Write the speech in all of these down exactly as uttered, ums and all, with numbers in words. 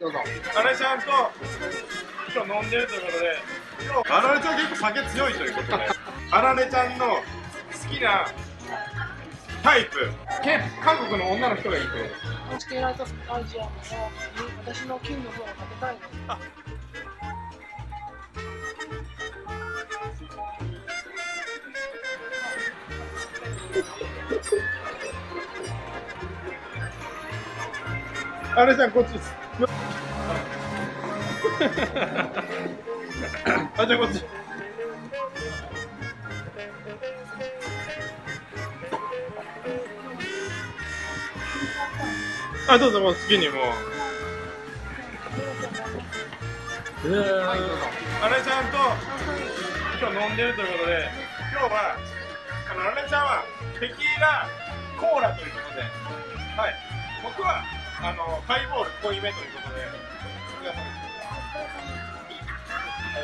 どうぞ。あれちゃんと今日飲んでるということで、今日あられちゃん結構酒強いということで、あられちゃんの好きなタイプ、韓国の女の人がいいということです。チキンライトスアジアの私の金の方を食べたいです。あれちゃんこっちです。あれちゃんこっち。あ、どうぞもう好きにもう。えー、あれちゃんと今日飲んでるということで、今日はあのあれちゃんはテキーラコーラということで、はい、僕はあのハイボール濃いめということで、え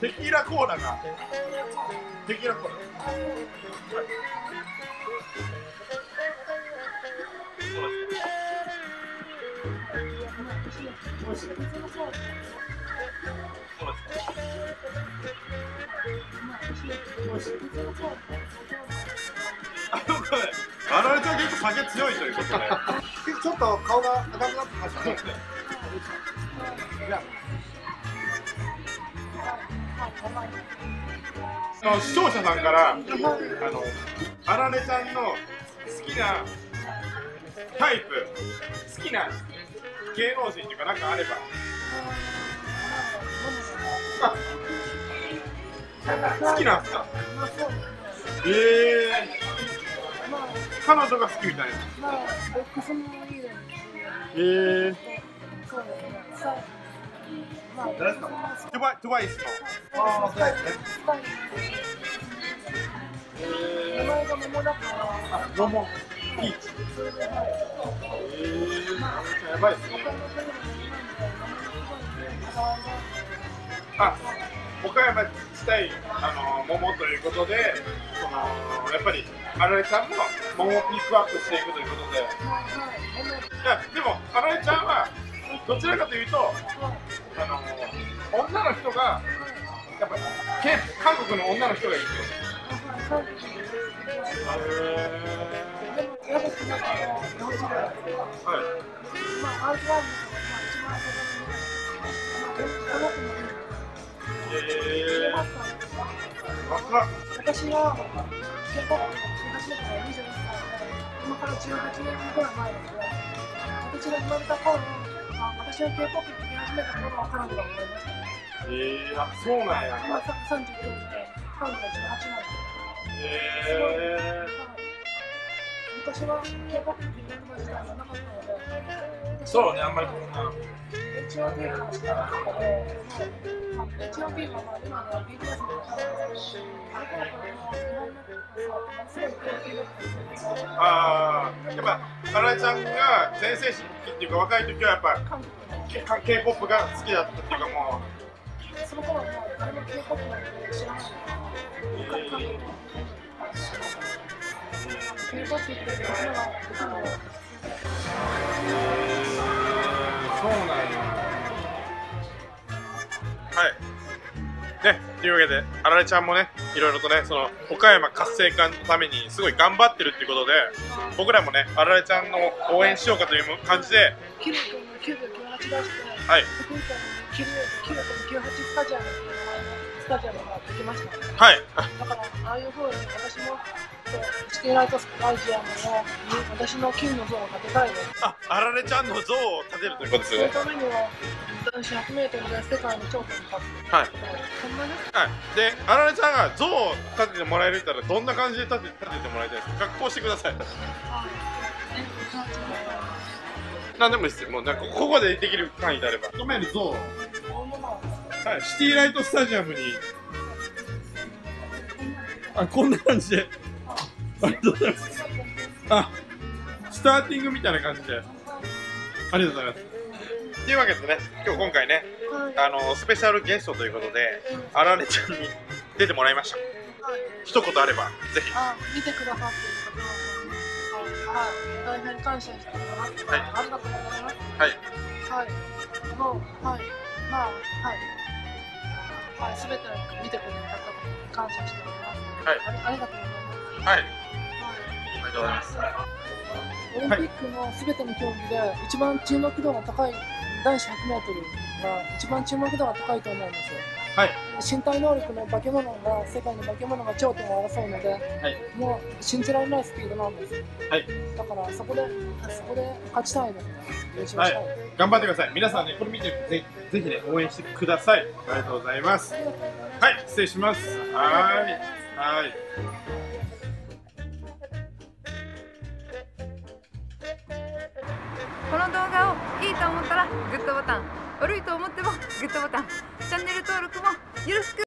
テキーラコーラがテキーラコーラ、はい美味しい。あられちゃん結構酒強いということで、ちょっと顔が赤くなってきましたね。視聴者さんからあのあられちゃんの好きなタイプ、好きな芸能人とかなんかあれば。好きなんですか。ええー。彼女が好きみたいな。ええー。誰ですか。トゥバイ、トゥバイスの。ああ、はい。名前が桃だから。あ、桃。ピーチ。えーやばいっすね。あ、岡山自体、あのー、桃ということで、そのやっぱりあられちゃんも桃をピックアップしていくということで、いやでもあられちゃんはどちらかというと、あのー、女の人がやっぱ韓国の女の人がいいんですよ。はい。まあ、アースワンの一番最初の私は ケーポップ の昔だからにじゅうにさいで、今からじゅうはちねんぐらい前ですが、私が生まれた頃に私は ケーポップ に行き始めた頃は彼女が生まれましたね。えー、あ、そうなんや。今さんじゅうきゅうさいで、彼女がじゅうはちねんです。昔は ケーポップ って言うのがなかったので、そうね、あんまりこんな エイチオーティー の話がなかったので、 エイチオーティー はまあ今の ビーティーエス の話ですし、あれからこの日本のすごい エイチオーティー だったんですよ。ああ、やっぱあられちゃんが全盛期っていうか若い時はやっぱ ケーポップ が好きだったっていうか、もうその頃はもう誰も ケーポップ なんて知らないから、ケーポップ って言ってるのが、あの、そうなんや。はい。ね、というわけで、あられちゃんもね、いろいろとね、その岡山活性化のためにすごい頑張ってるっていうことで、僕らもね、あられちゃんの応援しようかという感じで、キリコのきゅうびょうきゅうはち出して、はい。福岡のキリコのきゅうびょうきゅうはちスタジアムっていう名前のスタジアムができましたので、はい。だから、ああいうふうに私も、チキンライトスアジアムの私の金の像を建てたいです。あ、あられちゃんの像を建てるということですよね。そのためには男子ひゃくメートルで世界の頂点に立つ。はい。そんなね。はい。で、あられちゃんが像を建ててもらえるったらどんな感じで建て建ててもらいたいですか。格好してください。なんでもいいですよ。もうなんかここでできる範囲であれば。止める像。はい。シティライトスタジアムに。あ、こんな感じで。ありがとうございます。あ、スターティングみたいな感じで。ありがとうございます。というわけでね、今日今回ね、あのスペシャルゲストということで、あられちゃんに出てもらいました。一言あれば、ぜひ。あ、見てくださっている方は、大変感謝しております。ありがとうございます。はい。はい。はい。まあ、はい。はい、すべて見てくれた方に感謝しております。はい。ありがとうございます。はい。ありがとうございます。オリンピックのすべての競技で一番注目度が高い男子 ひゃくメートル が一番注目度が高いと思うんですよ。はい、身体能力の化け物が世界の化け物が頂点を争うので、はい、もう信じられないスピードなんです。はい、だからそこでそこで勝ちたいですね。優勝したい、はい。頑張ってください。皆さんね、これ見てぜひぜひね応援してください。ありがとうございます。はい、はい、失礼します。はいはい。この動画をいいと思ったらグッドボタン、悪いと思ってもグッドボタン、チャンネル登録もよろしく。